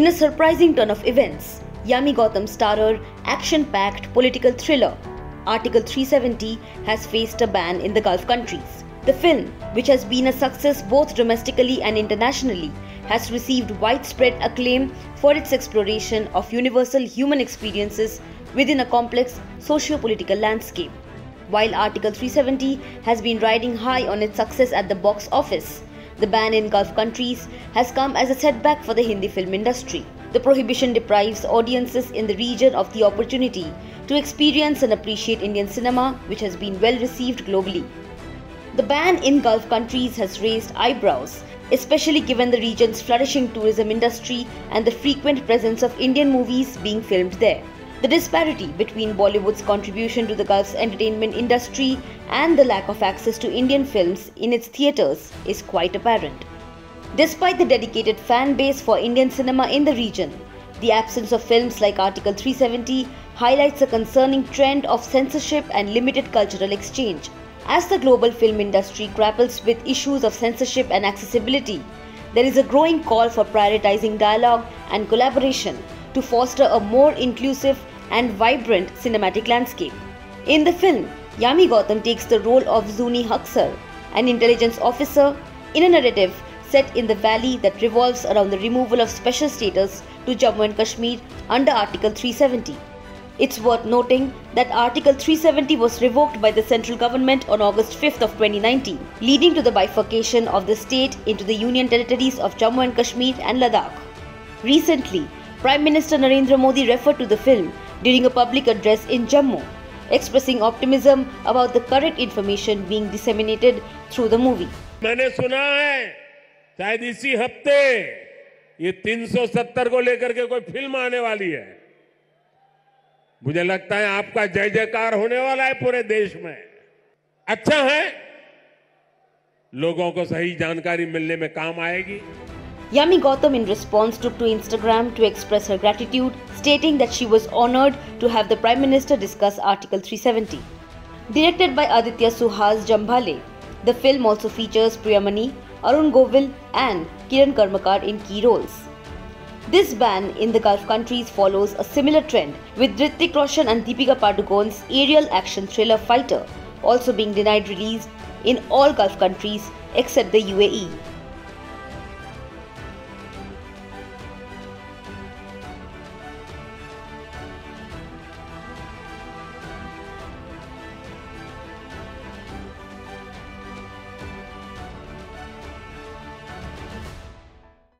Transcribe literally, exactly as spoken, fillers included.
In a surprising turn of events, Yami Gautam starrer action-packed political thriller Article three seventy has faced a ban in the Gulf countries. The film, which has been a success both domestically and internationally, has received widespread acclaim for its exploration of universal human experiences within a complex socio-political landscape. While Article three seventy has been riding high on its success at the box office, the ban in Gulf countries has come as a setback for the Hindi film industry. The prohibition deprives audiences in the region of the opportunity to experience and appreciate Indian cinema, which has been well received globally. The ban in Gulf countries has raised eyebrows, especially given the region's flourishing tourism industry and the frequent presence of Indian movies being filmed there. The disparity between Bollywood's contribution to the Gulf's entertainment industry and the lack of access to Indian films in its theatres is quite apparent. Despite the dedicated fan base for Indian cinema in the region, the absence of films like Article three seventy highlights a concerning trend of censorship and limited cultural exchange. As the global film industry grapples with issues of censorship and accessibility, there is a growing call for prioritizing dialogue and collaboration to foster a more inclusive and vibrant cinematic landscape. In the film, Yami Gautam takes the role of Zuni Haksar, an intelligence officer, in a narrative set in the valley that revolves around the removal of special status to Jammu and Kashmir under Article three seventy. It's worth noting that Article three seventy was revoked by the central government on August fifth of twenty nineteen, leading to the bifurcation of the state into the union territories of Jammu and Kashmir and Ladakh. Recently, Prime Minister Narendra Modi referred to the film during a public address in Jammu, expressing optimism about the correct information being disseminated through the movie. मैंने सुना है शायद इसी हफ्ते ये तीन सौ सत्तर को लेकर के कोई फिल्म आने वाली है। मुझे लगता है आपका जय जयकार होने वाला है पूरे देश में। अच्छा है, लोगों को सही जानकारी मिलने में काम आएगी। Yami Gautam in response took to Instagram to express her gratitude, stating that she was honoured to have the Prime Minister discuss Article three seventy. Directed by Aditya Suhas Jambhale, the film also features Priyamani, Arun Govil and Kiran Karmakar in key roles. This ban in the Gulf countries follows a similar trend, with Hrithik Roshan and Deepika Padukone's aerial action thriller Fighter also being denied release in all Gulf countries except the U A E.